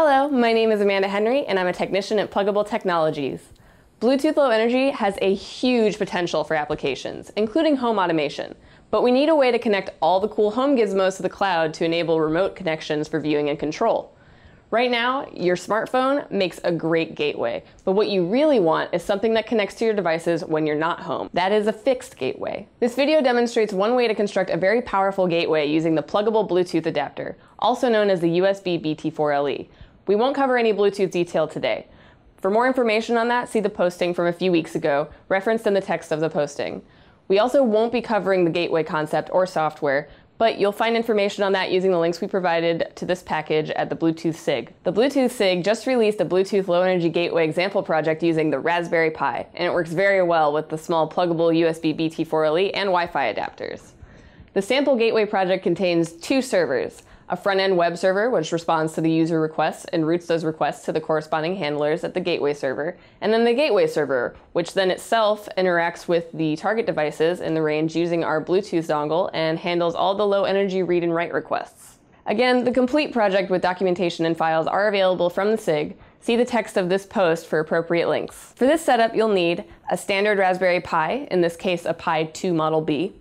Hello, my name is Amanda Henry and I'm a technician at Plugable Technologies. Bluetooth Low Energy has a huge potential for applications, including home automation, but we need a way to connect all the cool home gizmos to the cloud to enable remote connections for viewing and control. Right now, your smartphone makes a great gateway, but what you really want is something that connects to your devices when you're not home. That is a fixed gateway. This video demonstrates one way to construct a very powerful gateway using the pluggable Bluetooth adapter, also known as the USB BT4LE. We won't cover any Bluetooth detail today. For more information on that, see the posting from a few weeks ago, referenced in the text of the posting. We also won't be covering the gateway concept or software, but you'll find information on that using the links we provided to this package at the Bluetooth SIG. The Bluetooth SIG just released a Bluetooth Low Energy Gateway example project using the Raspberry Pi, and it works very well with the small pluggable USB BT4LE and Wi-Fi adapters. The sample gateway project contains two servers, a front-end web server, which responds to the user requests and routes those requests to the corresponding handlers at the gateway server, and then the gateway server, which then itself interacts with the target devices in the range using our Bluetooth dongle and handles all the low-energy read and write requests. Again, the complete project with documentation and files are available from the SIG. See the text of this post for appropriate links. For this setup, you'll need a standard Raspberry Pi, in this case a Pi 2 Model B,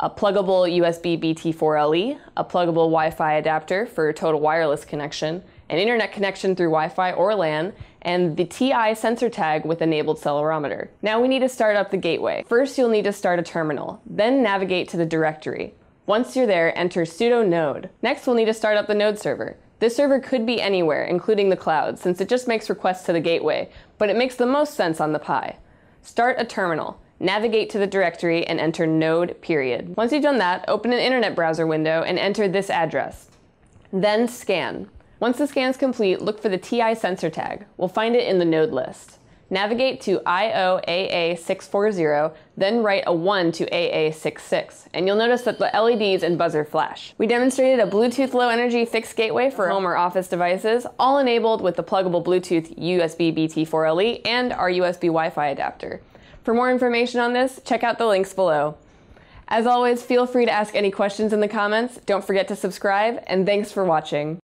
a pluggable USB BT4LE, a pluggable Wi-Fi adapter for total wireless connection, an internet connection through Wi-Fi or LAN, and the TI SensorTag with enabled accelerometer. Now we need to start up the gateway. First, you'll need to start a terminal, then navigate to the directory. Once you're there, enter sudo node. Next, we'll need to start up the node server. This server could be anywhere, including the cloud, since it just makes requests to the gateway, but it makes the most sense on the Pi. Start a terminal. Navigate to the directory and enter node. Once you've done that, open an internet browser window and enter this address. Then scan. Once the scan's complete, look for the TI sensor tag. We'll find it in the node list. Navigate to IOAA640, then write a 1 to AA66, and you'll notice that the LEDs and buzzer flash. We demonstrated a Bluetooth Low Energy fixed gateway for home or office devices, all enabled with the pluggable Bluetooth USB BT4LE and our USB Wi-Fi adapter. For more information on this, check out the links below. As always, feel free to ask any questions in the comments. Don't forget to subscribe, and thanks for watching.